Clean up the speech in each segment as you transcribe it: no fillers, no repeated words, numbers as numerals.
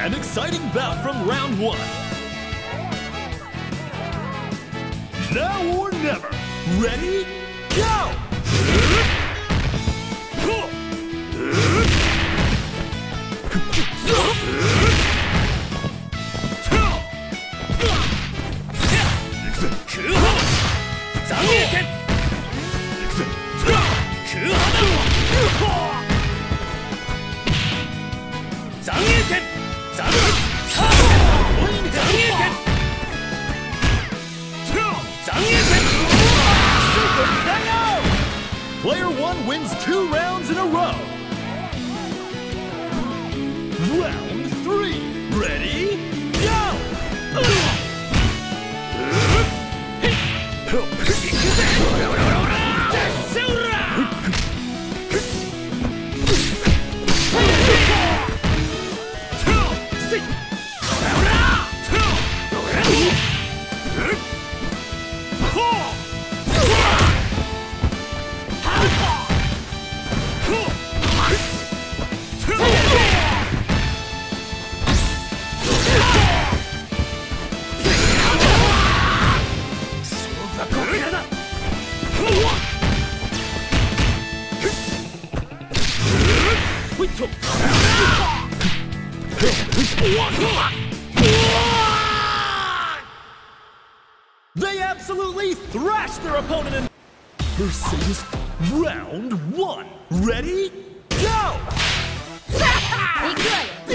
An exciting bout from round one. Now or never. Ready? Go! Player one wins 2 rounds in a row. Round 3. Ready? They absolutely thrashed their opponent in versus round 1. Ready? Go! Round 2,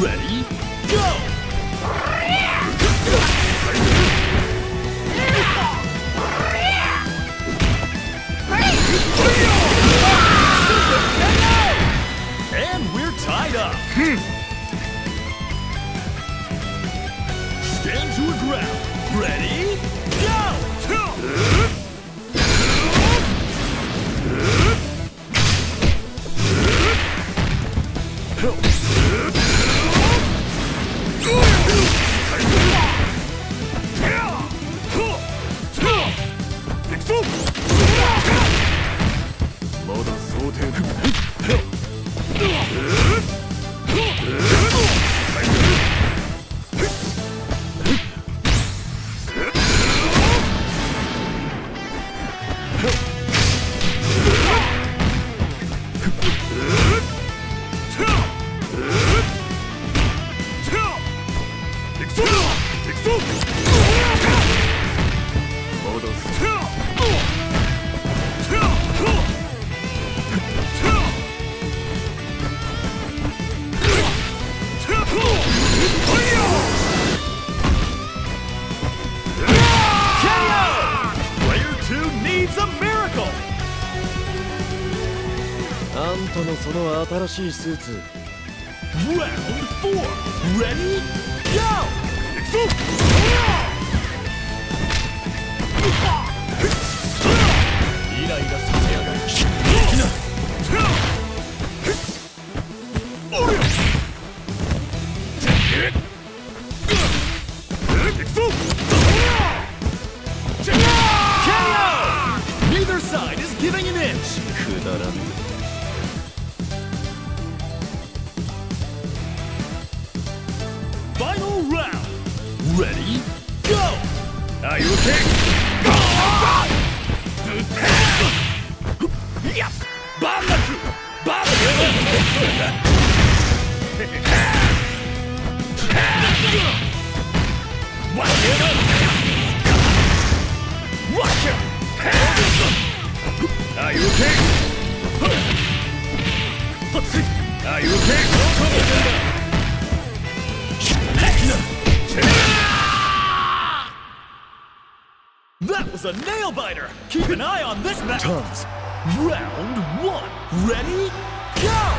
ready, go! And we're tied up. Stand your ground. Ready, go! Round 4, ready, go! Neither side is giving an inch. Are you okay? Are you okay? That was a nail biter. Keep an eye on this match. Round one. Ready? Go!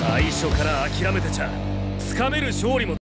最初から諦めてちゃつかめる勝利も